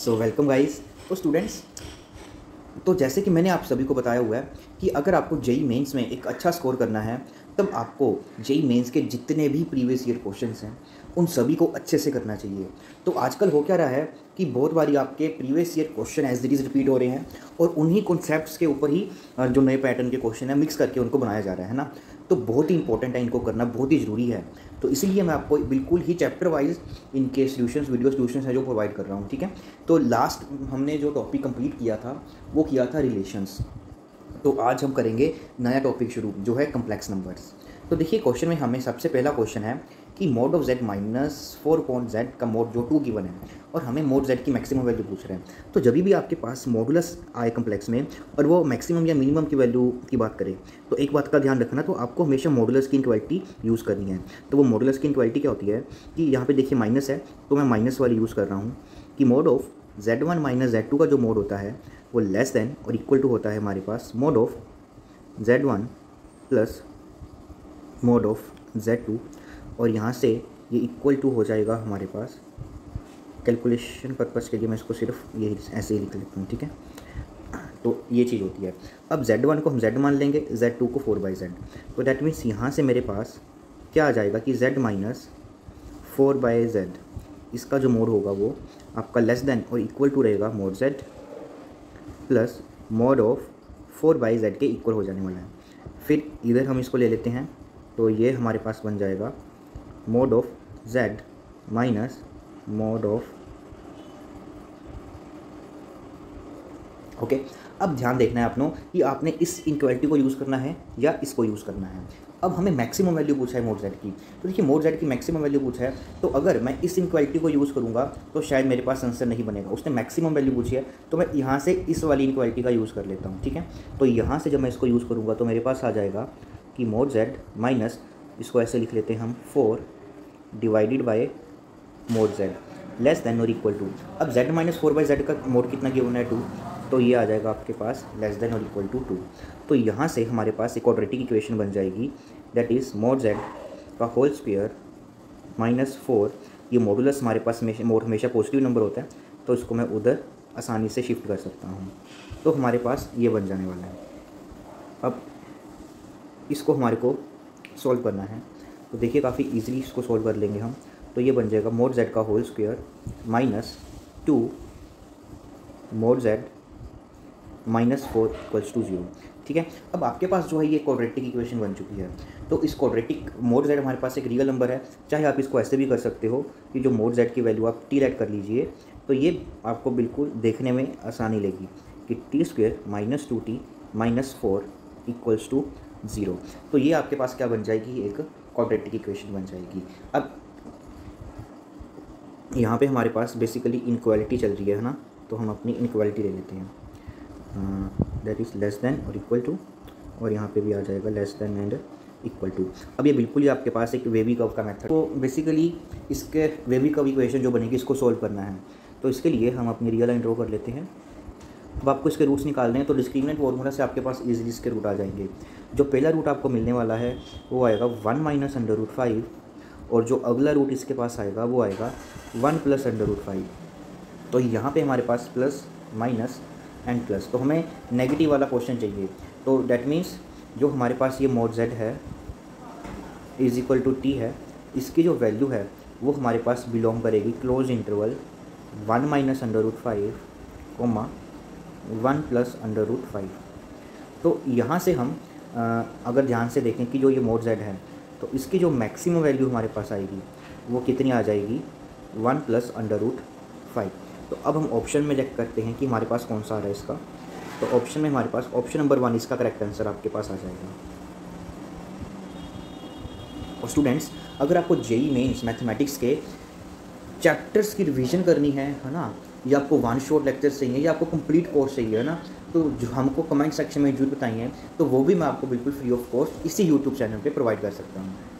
सो welcome guys. तो students, तो जैसे कि मैंने आप सभी को बताया हुआ है कि अगर आपको जेई मेंस में एक अच्छा स्कोर करना है तब आपको जेई मेंस के जितने भी प्रीवियस ईयर क्वेश्चंस हैं उन सभी को अच्छे से करना चाहिए। तो आजकल हो क्या रहा है कि बहुत बारी आपके previous year question as it is repeat हो रहे हैं और उन्हीं कॉन्सेप्ट्स के ऊपर ही जो नए पैटर्न के क्वेश्चन हैं मिक्स करके उनको बनाया जा रहा है ना। तो बहुत ही इंपॉर्टेंट है, इनको करना बहुत ही ज़रूरी है। तो इसीलिए मैं आपको बिल्कुल ही चैप्टर वाइज इनके सॉल्यूशंस, वीडियो सॉल्यूशंस हैं जो प्रोवाइड कर रहा हूँ, ठीक है। तो लास्ट हमने जो टॉपिक कंप्लीट किया था वो किया था रिलेशंस। तो आज हम करेंगे नया टॉपिक शुरू जो है कम्प्लेक्स नंबर्स। तो देखिए क्वेश्चन में हमें सबसे पहला क्वेश्चन है कि mod of z -4 cot z का मोड जो 2 गिवन है और हमें मोड z की मैक्सिमम वैल्यू पूछ रहे हैं। तो जब भी आपके पास मॉडुलस आए कम्प्लेक्स में और वो मैक्सिमम या मिनिमम की वैल्यू की बात करें तो एक बात का ध्यान रखना, तो आपको हमेशा मॉडुलस की इनक्वालिटी यूज़ करनी है। तो वो मॉडुलस की इनक्वालिटी क्या होती है कि यहाँ पर देखिए माइनस है तो मैं माइनस वाली यूज़ कर रहा हूँ कि mod of z1 minus z2 का जो मोड होता है वो लेस देन और इक्वल टू होता है हमारे पास mod of z1 plus mod of z2 और यहाँ से ये इक्वल टू हो जाएगा हमारे पास। कैलकुलेशन पर्पज़ के लिए मैं इसको सिर्फ ये ऐसे ही लिख लेता हूँ, ठीक है। तो ये चीज़ होती है। अब z1 को हम z मान लेंगे, z2 को 4/z। तो डैट मीन्स यहाँ से मेरे पास क्या आ जाएगा कि z माइनस 4/z, इसका जो मोड होगा वो आपका लेस देन और इक्वल टू रहेगा mod z plus mod of 4/z के इक्वल हो जाने वाला है। फिर इधर हम इसको ले लेते हैं तो ये हमारे पास बन जाएगा mod of z minus mod of okay. अब ध्यान देखना है आपनों कि आपने इस इनक्वालिटी को यूज़ करना है या इसको यूज़ करना है। अब हमें मैक्सिमम वैल्यू पूछा है मोड z की। तो देखिए मोड z की मैक्सिमम वैल्यू पूछा है, तो अगर मैं इस इनक्वालिटी को यूज़ करूँगा तो शायद मेरे पास आंसर नहीं बनेगा। उसने मैक्सिमम वैल्यू पूछी है तो मैं यहाँ से इस वाली इनक्वालिटी का यूज़ कर लेता हूँ, ठीक है। तो यहाँ से जब मैं इसको यूज़ करूँगा तो मेरे पास आ जाएगा कि मोड z माइनस, इसको ऐसे लिख लेते हैं हम, 4/(mod z) लेस देन और इक्वल टू। अब z माइनस 4/z का मोड कितना गिवन है, 2, तो ये आ जाएगा आपके पास लेस देन और इक्वल टू 2। तो यहाँ से हमारे पास एक क्वाड्रेटिक इक्वेशन बन जाएगी दैट इज़ मोड z का होल स्क्वायर माइनस 4। ये मॉडुलस हमारे पास मोड हमेशा पॉजिटिव नंबर होता है तो इसको मैं उधर आसानी से शिफ्ट कर सकता हूँ। तो हमारे पास ये बन जाने वाला है। अब इसको हमारे को सॉल्व करना है तो देखिए काफ़ी इजीली इसको सॉल्व कर लेंगे हम। तो ये बन जाएगा मोड z का whole square minus 2 mod z minus 4 equals to 0, ठीक है। अब आपके पास जो है ये क्वाड्रेटिक इक्वेशन बन चुकी है। तो इस क्वाड्रेटिक मोड z हमारे पास एक रियल नंबर है। चाहे आप इसको ऐसे भी कर सकते हो कि जो मोड z की वैल्यू आप t राइट कर लीजिए तो ये आपको बिल्कुल देखने में आसानी लगेगी कि t² minus 2t minus 4 equals to 0। तो ये आपके पास क्या बन जाएगी, एक क्वाड्रेटिक इक्वेशन बन जाएगी। अब यहाँ पे हमारे पास बेसिकली इनक्वालिटी चल रही है ना, तो हम अपनी इनक्वालिटी ले लेते हैं दैट इज़ लेस देन और इक्वल टू, और यहाँ पे भी आ जाएगा less than and equal to. अब ये बिल्कुल ही आपके पास एक वेवी कर्व का मेथड। तो बेसिकली इसके वेवी कर्व इक्वेशन जो बनेगी इसको सोल्व करना है। तो इसके लिए हम अपनी रियल लाइन ड्रॉ कर लेते हैं। अब आपको इसके रूट्स निकालने हैं तो डिस्क्रिमिनेंट फॉर्मूला से आपके पास इजीली इसके रूट आ जाएंगे। जो पहला रूट आपको मिलने वाला है वो आएगा 1 - √5 और जो अगला रूट इसके पास आएगा वो आएगा 1 + √5। तो यहाँ पे हमारे पास प्लस माइनस एंड प्लस, तो हमें नेगेटिव वाला क्वेश्चन चाहिए। तो डैट मीन्स जो हमारे पास ये मोड z है इज इक्वल टू t है, इसकी जो वैल्यू है वो हमारे पास बिलोंग करेगी क्लोज इंटरवल 1 - √5 कोमा 1 + √5। तो यहाँ से हम अगर ध्यान से देखें कि जो ये मोड z है तो इसकी जो मैक्सिमम वैल्यू हमारे पास आएगी वो कितनी आ जाएगी, 1 + √5। तो अब हम ऑप्शन में चेक करते हैं कि हमारे पास कौन सा आ रहा है इसका। तो ऑप्शन में हमारे पास ऑप्शन नंबर 1 इसका करेक्ट आंसर आपके पास आ जाएगा। और स्टूडेंट्स, अगर आपको जेई मेन्स मैथमेटिक्स के चैप्टर्स की रिविज़न करनी है ना, या आपको वन शॉट लेक्चर चाहिए या आपको कंप्लीट कोर्स चाहिए है ना, तो जो हमको कमेंट सेक्शन में जरूर बताइए तो वो भी मैं आपको बिल्कुल फ्री ऑफ कॉस्ट इसी यूट्यूब चैनल पे प्रोवाइड कर सकता हूँ।